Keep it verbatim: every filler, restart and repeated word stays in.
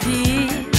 be.